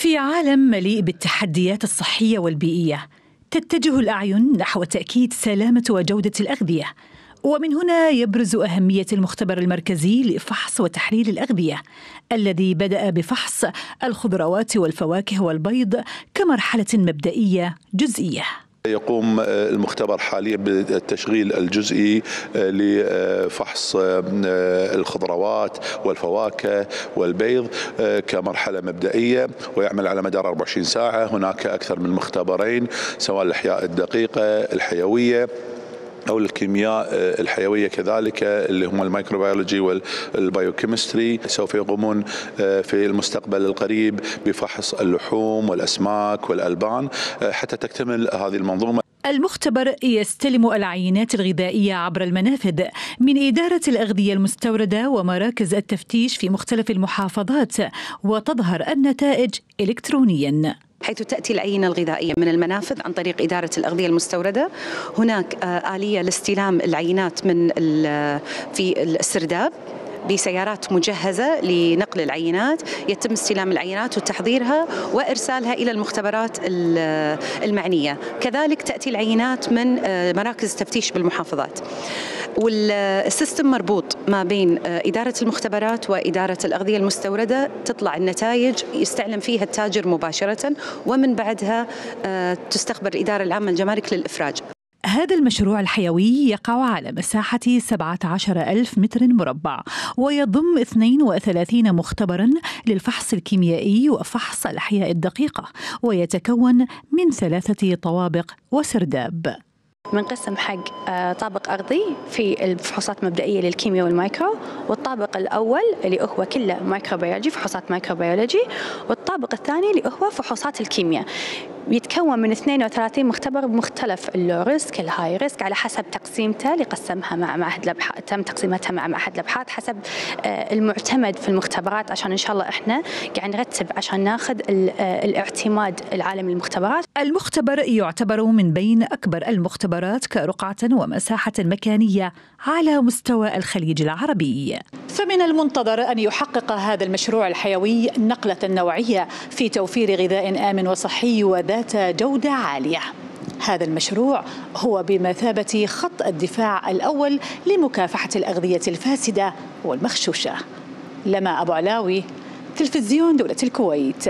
في عالم مليء بالتحديات الصحية والبيئية، تتجه الأعين نحو تأكيد سلامة وجودة الأغذية، ومن هنا يبرز أهمية المختبر المركزي لفحص وتحليل الأغذية الذي بدأ بفحص الخضروات والفواكه والبيض كمرحلة مبدئية جزئية. يقوم المختبر حاليا بالتشغيل الجزئي لفحص الخضروات والفواكه والبيض كمرحلة مبدئية، ويعمل على مدار 24 ساعة. هناك أكثر من مختبرين، سواء الأحياء الدقيقة الحيوية أو الكيمياء الحيوية كذلك، اللي هم الميكروبيولوجي والبيوكيمستري. سوف يقومون في المستقبل القريب بفحص اللحوم والأسماك والألبان حتى تكتمل هذه المنظومة. المختبر يستلم العينات الغذائية عبر المنافذ من إدارة الأغذية المستوردة ومراكز التفتيش في مختلف المحافظات، وتظهر النتائج إلكترونياً، حيث تأتي العينة الغذائية من المنافذ عن طريق إدارة الأغذية المستوردة. هناك آلية لاستلام العينات في السرداب بسيارات مجهزة لنقل العينات، يتم استلام العينات وتحضيرها وإرسالها إلى المختبرات المعنية. كذلك تأتي العينات من مراكز تفتيش بالمحافظات، والسيستم مربوط ما بين إدارة المختبرات وإدارة الأغذية المستوردة. تطلع النتائج يستعلم فيها التاجر مباشرة، ومن بعدها تستخبر الإدارة العامة للجمارك للإفراج. هذا المشروع الحيوي يقع على مساحة 17,000 متر مربع، ويضم 32 مختبرا للفحص الكيميائي وفحص الأحياء الدقيقة، ويتكون من 3 طوابق وسرداب. منقسم حق طابق أرضي في الفحوصات المبدئية للكيمياء والمايكرو، والطابق الأول اللي هو كله مايكروبيولوجي، فحوصات مايكروبيولوجي، والطابق الثاني اللي هو فحوصات الكيمياء. يتكون من 32 مختبر بمختلف اللو ريسك الهاي ريسك على حسب تقسيمته، اللي قسمها مع معهد الأبحاث، تم تقسيمتها مع معهد الأبحاث حسب المعتمد في المختبرات، عشان إن شاء الله إحنا قاعد نرتب عشان ناخذ الاعتماد العالمي للمختبرات. المختبر يعتبر من بين أكبر المختبرات كرقعة ومساحة مكانية على مستوى الخليج العربي. فمن المنتظر أن يحقق هذا المشروع الحيوي نقلة نوعية في توفير غذاء آمن وصحي وذات جودة عالية. هذا المشروع هو بمثابة خط الدفاع الأول لمكافحة الأغذية الفاسدة والمغشوشة. لما أبو علاوي، تلفزيون دولة الكويت.